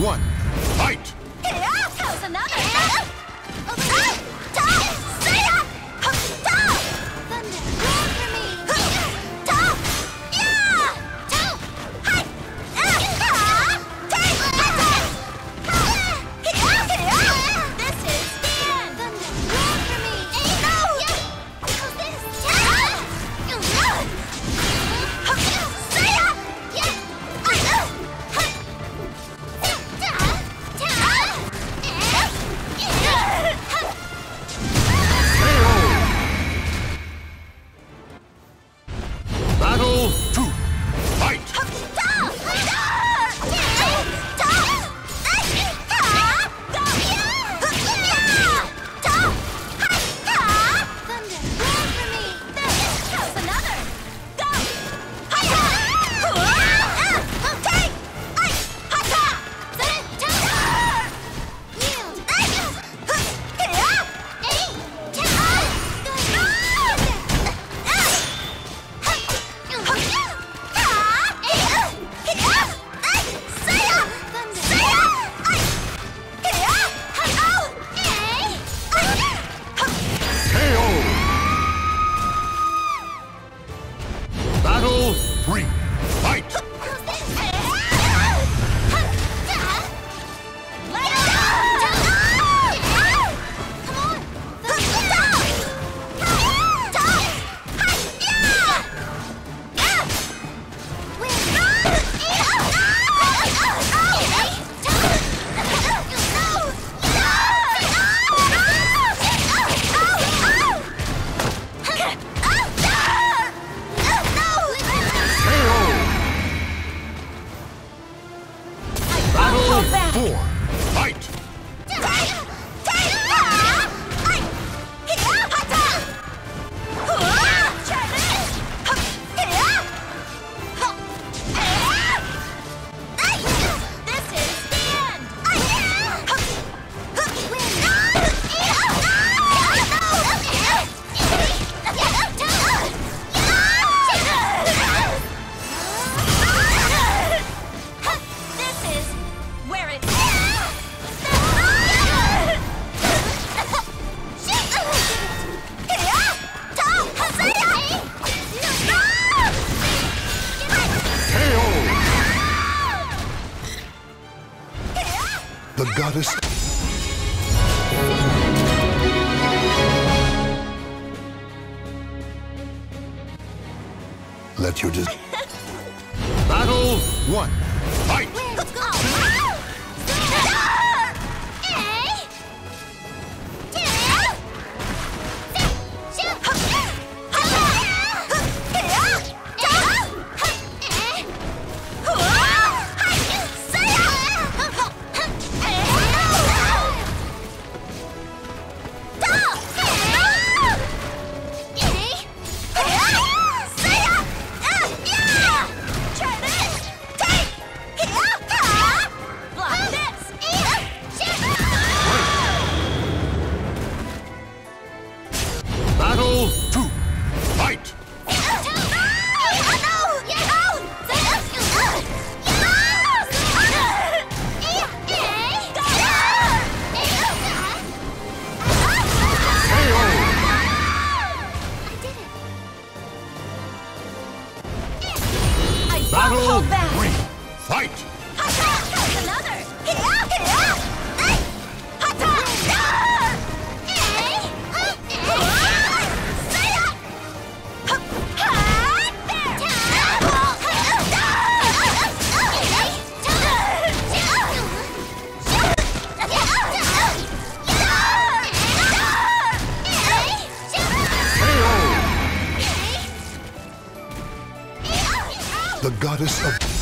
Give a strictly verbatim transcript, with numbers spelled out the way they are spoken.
One, fight! Here's another! The goddess. Let your dis. Battle one. Fight. Let's go. Battle three, fight! The goddess of...